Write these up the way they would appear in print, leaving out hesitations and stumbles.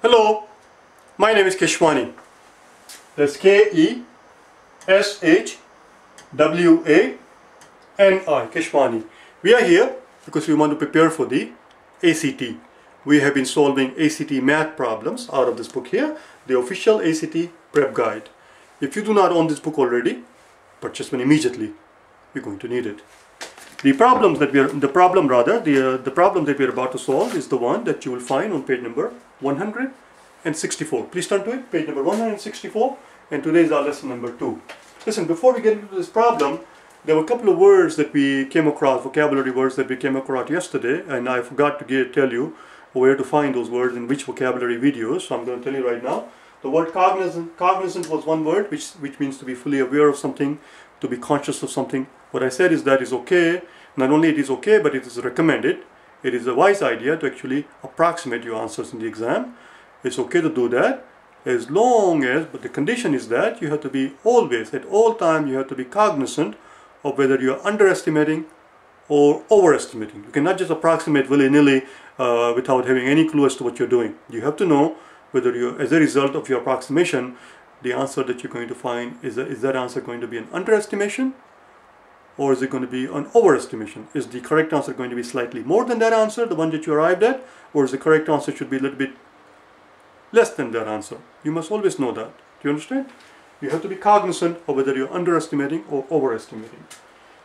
Hello, my name is Keshwani. That's K-E-S-H-W-A-N-I, Keshwani. We are here because we want to prepare for the ACT. We have been solving ACT math problems out of this book here, the official ACT prep guide. If you do not own this book already, purchase one immediately. You're going to need it. The problem that we are about to solve is the one that you will find on page number 164. Please turn to it, page number 164, and today is our lesson number 2. Listen, before we get into this problem, there were a couple of words that we came across, vocabulary words that we came across yesterday, and I forgot to tell you where to find those words in which vocabulary videos, so I'm going to tell you right now. The word cognizant was one word which means to be fully aware of something, to be conscious of something. What I said is that is okay. Not only it is okay, but it is recommended. It is a wise idea to actually approximate your answers in the exam. It's okay to do that as long as, but the condition is that you have to be always, at all time, you have to be cognizant of whether you are underestimating or overestimating. You cannot just approximate willy-nilly without having any clue as to what you're doing. You have to know whether you, as a result of your approximation, the answer that you're going to find, is that answer going to be an underestimation? Or is it going to be an overestimation? Is the correct answer going to be slightly more than that answer, the one that you arrived at? Or is the correct answer should be a little bit less than that answer? You must always know that. Do you understand? You have to be cognizant of whether you're underestimating or overestimating.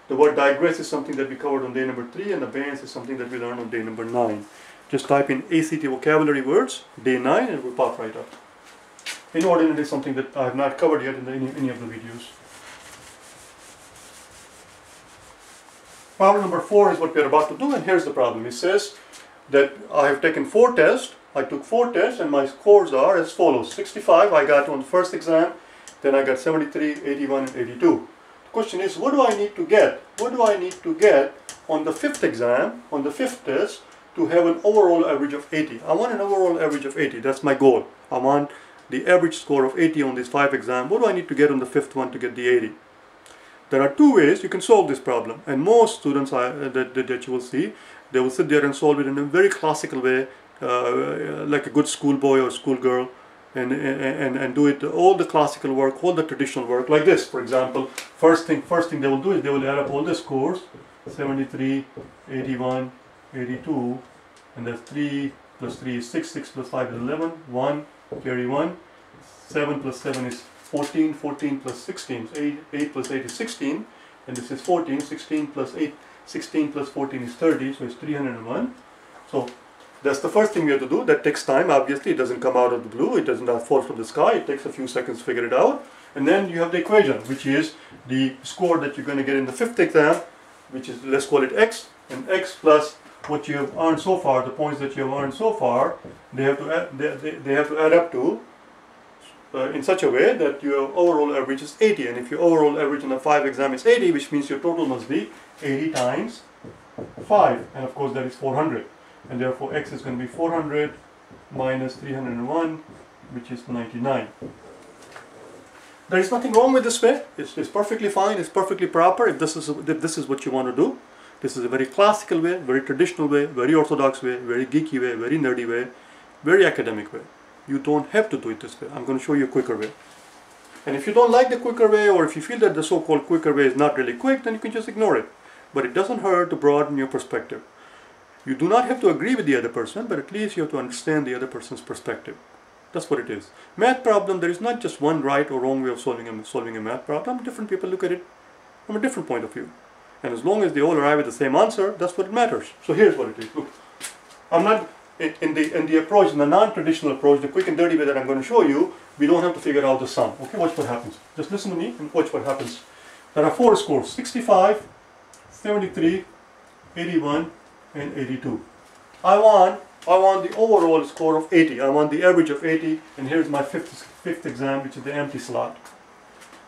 The word digress is something that we covered on day number 3, and abeyance is something that we learned on day number 9. Just type in ACT vocabulary words, day 9, and it will pop right up. Inordinate is something that I have not covered yet in any of the videos. Problem number 4 is what we are about to do, and here's the problem. It says that I have taken 4 tests. I took 4 tests and my scores are as follows. 65 I got on the first exam, then I got 73, 81 and 82. The question is, what do I need to get? What do I need to get on the 5th exam, on the 5th test, to have an overall average of 80? I want an overall average of 80. That's my goal. I want the average score of 80 on these 5 exams. What do I need to get on the 5th one to get the 80? There are 2 ways you can solve this problem, and most students that you will see, they will sit there and solve it in a very classical way, like a good schoolboy or schoolgirl, and do it, all the classical work, all the traditional work, like this. For example, first thing they will do is they will add up all the scores, 73, 81, 82, and that's 3 plus 3 is 6, 6 plus 5 is 11, 1, carry 1, 7 plus 7 is 14, 14 plus 16, 8 plus 8 is 16, and this is 14, 16 plus 8, 16 plus 14 is 30, so it's 301. So that's the first thing we have to do. That takes time, obviously. It doesn't come out of the blue, it doesn't fall from the sky, it takes a few seconds to figure it out. And then you have the equation, which is the score that you're going to get in the 5th exam, which is, let's call it X, and X plus what you have earned so far, the points that you have earned so far, they have to add up to in such a way that your overall average is 80, and if your overall average in a 5 exam is 80, which means your total must be 80 times 5, and of course that is 400, and therefore X is going to be 400 minus 301, which is 99. There is nothing wrong with this way. It's perfectly fine, it's perfectly proper if this is what you want to do. This is a very classical way, very traditional way, very orthodox way, very geeky way, very nerdy way, very academic way. You don't have to do it this way. I'm going to show you a quicker way. And if you don't like the quicker way, or if you feel that the so-called quicker way is not really quick, then you can just ignore it. But it doesn't hurt to broaden your perspective. You do not have to agree with the other person, but at least you have to understand the other person's perspective. That's what it is. Math problem, there is not just one right or wrong way of solving a math problem. Different people look at it from a different point of view. And as long as they all arrive at the same answer, that's what matters. So here's what it is. Look, I'm not... In the approach, in the non-traditional approach, the quick and dirty way that I'm going to show you, we don't have to figure out the sum. Okay, watch what happens. Just listen to me and watch what happens. There are 4 scores, 65, 73, 81, and 82. I want the overall score of 80. I want the average of 80, and here's my fifth exam, which is the empty slot.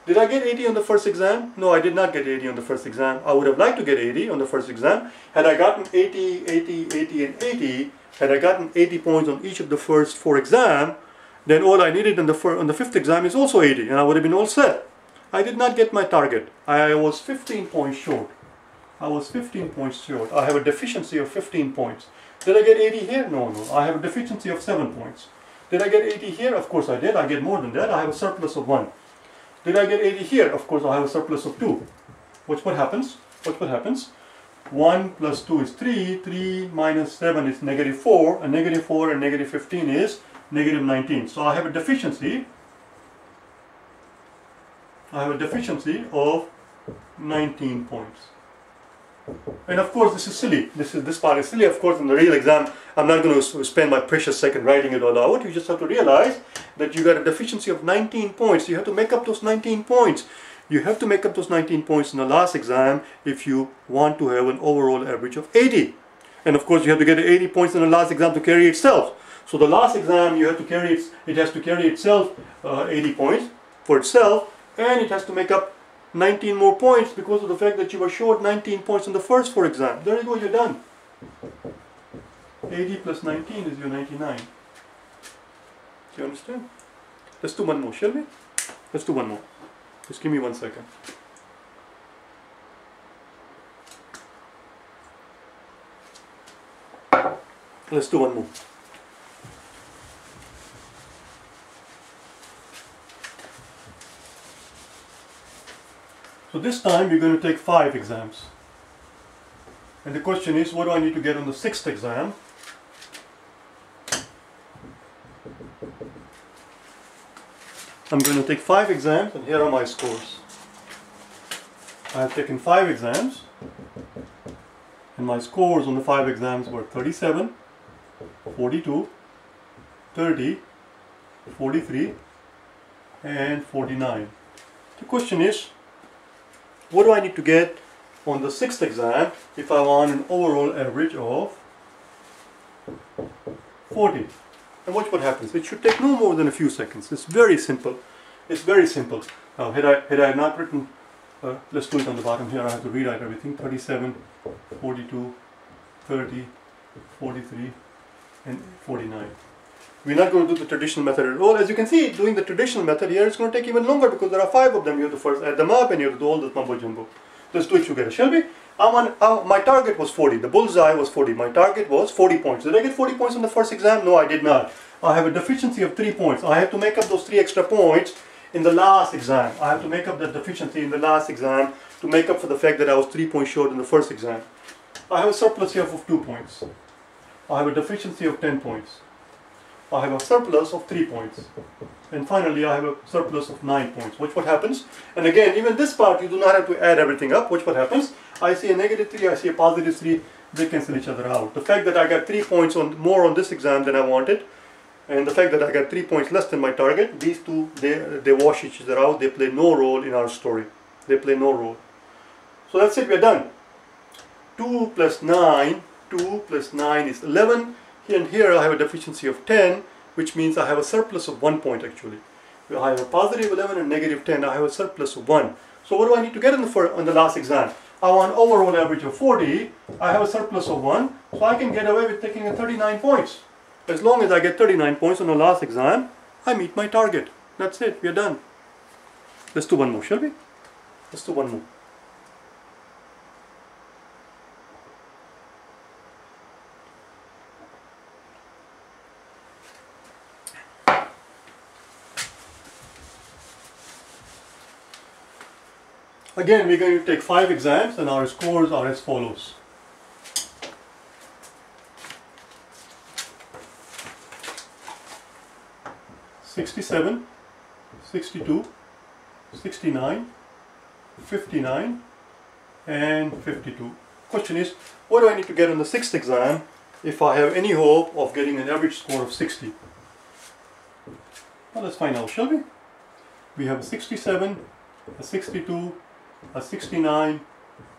Did I get 80 on the first exam? No, I did not get 80 on the first exam. I would have liked to get 80 on the first exam. Had I gotten 80, 80, 80, and 80, had I gotten 80 points on each of the first 4 exams, then all I needed on the 5th exam is also 80, and I would have been all set. I did not get my target. I was 15 points short. I was 15 points short. I have a deficiency of 15 points. Did I get 80 here? No, no. I have a deficiency of 7 points. Did I get 80 here? Of course I did. I get more than that. I have a surplus of 1. Did I get 80 here? Of course I have a surplus of 2. Watch what happens. Watch what happens. 1 plus 2 is 3. 3 minus 7 is negative 4. And negative 4 and negative 15 is negative 19. So I have a deficiency. I have a deficiency of 19 points. And of course this is silly. This part is silly. Of course in the real exam I'm not going to spend my precious second writing it all out. You just have to realize that you got a deficiency of 19 points. You have to make up those 19 points. You have to make up those 19 points in the last exam if you want to have an overall average of 80. And of course you have to get 80 points in the last exam to carry itself. So the last exam you have to carry it has to carry itself 80 points for itself, and it has to make up 19 more points because of the fact that you were short 19 points in the first four exam. There you go, you're done. 80 plus 19 is your 99. Do you understand? Let's do one more, shall we? Let's do one more. Just give me 1 second. Let's do one more. So this time we're going to take 5 exams. And the question is, what do I need to get on the 6th exam? I'm going to take 5 exams, and here are my scores. I have taken 5 exams, and my scores on the 5 exams were 37, 42, 30, 43, and 49. The question is, what do I need to get on the 6th exam if I want an overall average of 40? And watch what happens. It should take no more than a few seconds. It's very simple. It's very simple. Now, had I not written, let's do it on the bottom here. I have to rewrite everything. 37, 42, 30, 43, and 49. We're not going to do the traditional method at all. As you can see, doing the traditional method here, it's going to take even longer because there are 5 of them. You have to first add them up and you have to do all this mumbo jumbo. Let's do it together, shall we? My target was 40. The bullseye was 40. My target was 40 points. Did I get 40 points in the first exam? No, I did not. I have a deficiency of 3 points. I have to make up those 3 extra points in the last exam. I have to make up that deficiency in the last exam to make up for the fact that I was 3 points short in the first exam. I have a surplus here of 2 points. I have a deficiency of 10 points. I have a surplus of 3 points, and finally I have a surplus of 9 points. Watch what happens. And again, even this part you do not have to add everything up. Watch what happens. I see a negative 3, I see a positive 3, they cancel each other out. The fact that I got 3 points more on this exam than I wanted, and the fact that I got 3 points less than my target, these two, they wash each other out. They play no role in our story. They play no role. So that's it, we're done. 2 plus 9 is 11. And here I have a deficiency of 10, which means I have a surplus of 1 point actually. I have a positive 11 and negative 10. I have a surplus of 1. So what do I need to get on the last exam? I want an overall average of 40. I have a surplus of 1. So I can get away with taking a 39 points. As long as I get 39 points on the last exam, I meet my target. That's it. We're done. Let's do one more, shall we? Let's do one more. Again, we're going to take 5 exams and our scores are as follows. '67, '62, '69, '59, and '52. Question is, what do I need to get on the 6th exam if I have any hope of getting an average score of 60? Well, let's find out, shall we? We have a 67, a 62, a 69,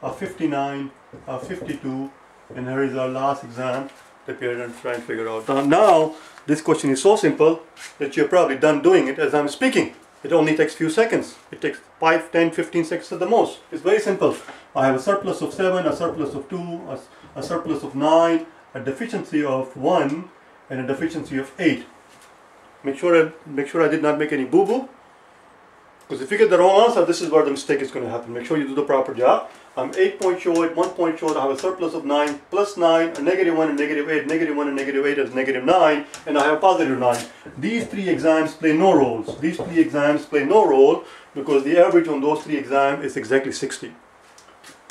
a 59, a 52, and here is our last exam that we are going to try and figure out. Now, this question is so simple that you're probably done doing it as I'm speaking. It only takes a few seconds. It takes 5, 10, 15 seconds at the most. It's very simple. I have a surplus of 7, a surplus of 2, a surplus of 9, a deficiency of 1, and a deficiency of 8. Make sure I did not make any boo-boo. Because if you get the wrong answer, this is where the mistake is going to happen. Make sure you do the proper job. I'm 8 points short, 1 point short, I have a surplus of 9, plus 9, a -1 and -8, -1 and -8 is -9, and I have a +9. These three exams play no roles. These three exams play no role because the average on those three exams is exactly 60.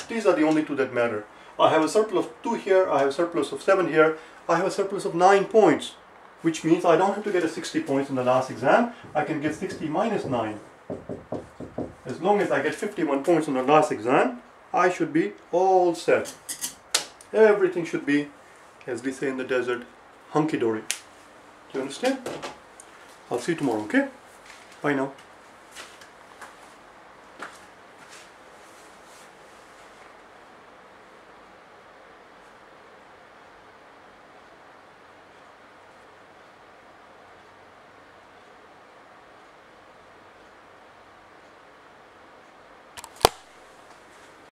These are the only two that matter. I have a surplus of 2 here, I have a surplus of 7 here, I have a surplus of 9 points, which means I don't have to get a 60 points in the last exam, I can get 60 minus 9. As long as I get 51 points on the last exam, I should be all set. Everything should be, as we say in the desert, hunky-dory. Do you understand? I'll see you tomorrow, okay? Bye now.